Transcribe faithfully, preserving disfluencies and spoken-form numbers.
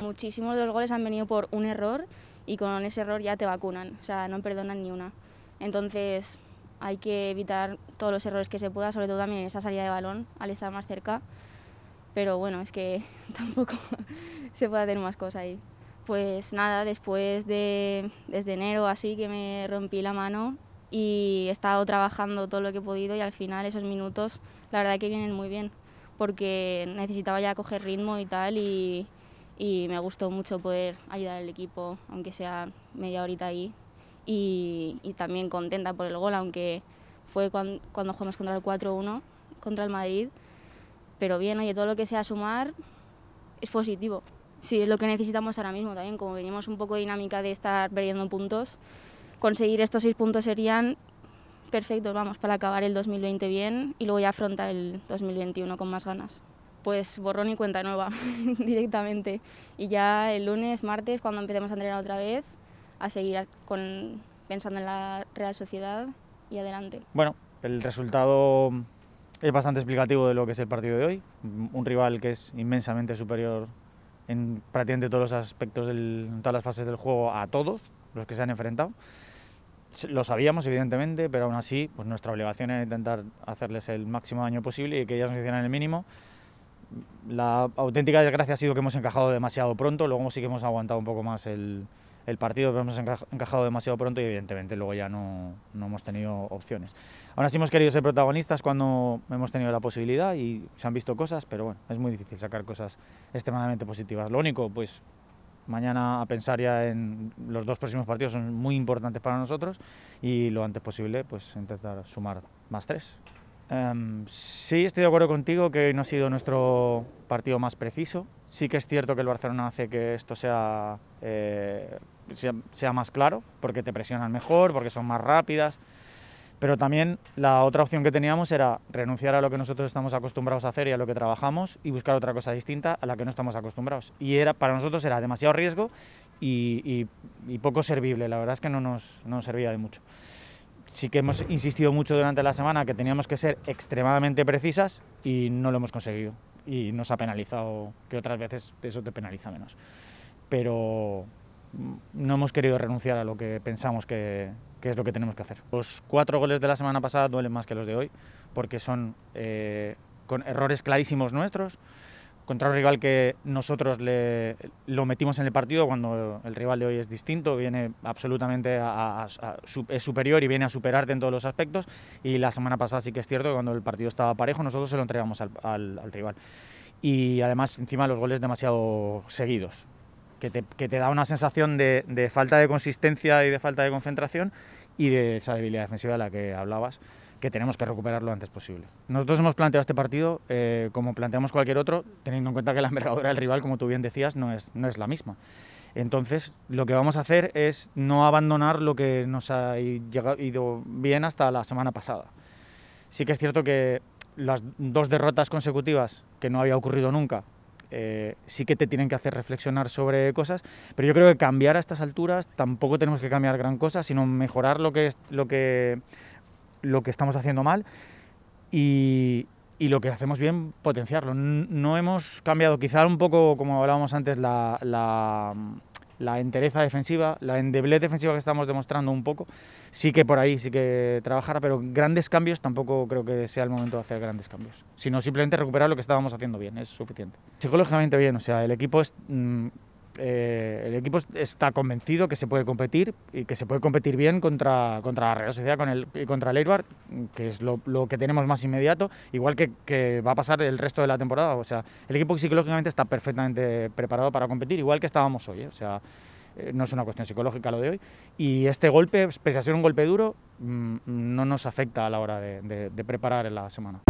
Muchísimos de los goles han venido por un error y con ese error ya te vacunan, o sea, no perdonan ni una. Entonces hay que evitar todos los errores que se pueda, sobre todo también en esa salida de balón, al estar más cerca. Pero bueno, es que tampoco se puede hacer más cosas ahí. Pues nada, después de, desde enero así que me rompí la mano y he estado trabajando todo lo que he podido y al final esos minutos la verdad que vienen muy bien porque necesitaba ya coger ritmo y tal y, y me gustó mucho poder ayudar al equipo, aunque sea media horita ahí y, y también contenta por el gol, aunque fue cuando, cuando jugamos contra el cuatro uno, contra el Madrid, pero bien, oye, todo lo que sea sumar es positivo. Sí, es lo que necesitamos ahora mismo también, como venimos un poco de dinámica de estar perdiendo puntos, conseguir estos seis puntos serían perfectos, vamos, para acabar el dos mil veinte bien y luego ya afrontar el dos mil veintiuno con más ganas. Pues borrón y cuenta nueva, directamente. Y ya el lunes, martes, cuando empecemos a entrenar otra vez, a seguir con, pensando en la Real Sociedad y adelante. Bueno, el resultado es bastante explicativo de lo que es el partido de hoy. Un rival que es inmensamente superior en prácticamente todos los aspectos, del, en todas las fases del juego, a todos los que se han enfrentado. Lo sabíamos, evidentemente, pero aún así pues nuestra obligación era intentar hacerles el máximo daño posible y que ellas nos hicieran el mínimo. La auténtica desgracia ha sido que hemos encajado demasiado pronto, luego sí que hemos aguantado un poco más el, el partido, pero hemos encajado demasiado pronto y evidentemente luego ya no, no hemos tenido opciones. Aún así hemos querido ser protagonistas cuando hemos tenido la posibilidad y se han visto cosas, pero bueno, es muy difícil sacar cosas extremadamente positivas. Lo único, pues mañana a pensar ya en los dos próximos partidos, son muy importantes para nosotros y lo antes posible pues intentar sumar más tres. Um, sí, estoy de acuerdo contigo que no ha sido nuestro partido más preciso. Sí que es cierto que el Barcelona hace que esto sea, eh, sea, sea más claro, porque te presionan mejor, porque son más rápidas, pero también la otra opción que teníamos era renunciar a lo que nosotros estamos acostumbrados a hacer y a lo que trabajamos y buscar otra cosa distinta a la que no estamos acostumbrados. Y era, para nosotros era demasiado riesgo y, y, y poco servible, la verdad es que no nos, no nos servía de mucho. Sí que hemos insistido mucho durante la semana que teníamos que ser extremadamente precisas y no lo hemos conseguido. Y nos ha penalizado, que otras veces eso te penaliza menos. Pero no hemos querido renunciar a lo que pensamos que, que es lo que tenemos que hacer. Los cuatro goles de la semana pasada duelen más que los de hoy, porque son eh, con errores clarísimos nuestros, contra un rival que nosotros le, lo metimos en el partido cuando el rival de hoy es distinto, viene absolutamente a, a, a, es superior y viene a superarte en todos los aspectos, y la semana pasada sí que es cierto que cuando el partido estaba parejo nosotros se lo entregamos al, al, al rival. Y además encima los goles demasiado seguidos, que te, que te da una sensación de, de falta de consistencia y de falta de concentración y de esa debilidad defensiva de la que hablabas, que tenemos que recuperarlo antes posible. Nosotros hemos planteado este partido eh, como planteamos cualquier otro, teniendo en cuenta que la envergadura del rival, como tú bien decías, no es, no es la misma. Entonces, lo que vamos a hacer es no abandonar lo que nos ha ido bien hasta la semana pasada. Sí que es cierto que las dos derrotas consecutivas, que no había ocurrido nunca, Eh, sí que te tienen que hacer reflexionar sobre cosas, pero yo creo que cambiar a estas alturas tampoco tenemos que cambiar gran cosa, sino mejorar lo que es, lo que lo que estamos haciendo mal y, y lo que hacemos bien, potenciarlo. No hemos cambiado quizá un poco, como hablábamos antes, la, la, la entereza defensiva, la endeblez defensiva que estamos demostrando un poco. Sí que por ahí sí que trabajar, pero grandes cambios tampoco creo que sea el momento de hacer grandes cambios, sino simplemente recuperar lo que estábamos haciendo bien, es suficiente. Psicológicamente bien, o sea, el equipo es... Mm, Eh, el equipo está convencido que se puede competir y que se puede competir bien contra, contra la Real Sociedad con el, y contra el Eibar, que es lo, lo que tenemos más inmediato, igual que, que va a pasar el resto de la temporada. O sea, el equipo psicológicamente está perfectamente preparado para competir, igual que estábamos hoy, ¿eh? O sea, eh, no es una cuestión psicológica lo de hoy. Y este golpe, pese a ser un golpe duro, mmm, no nos afecta a la hora de, de, de preparar la semana.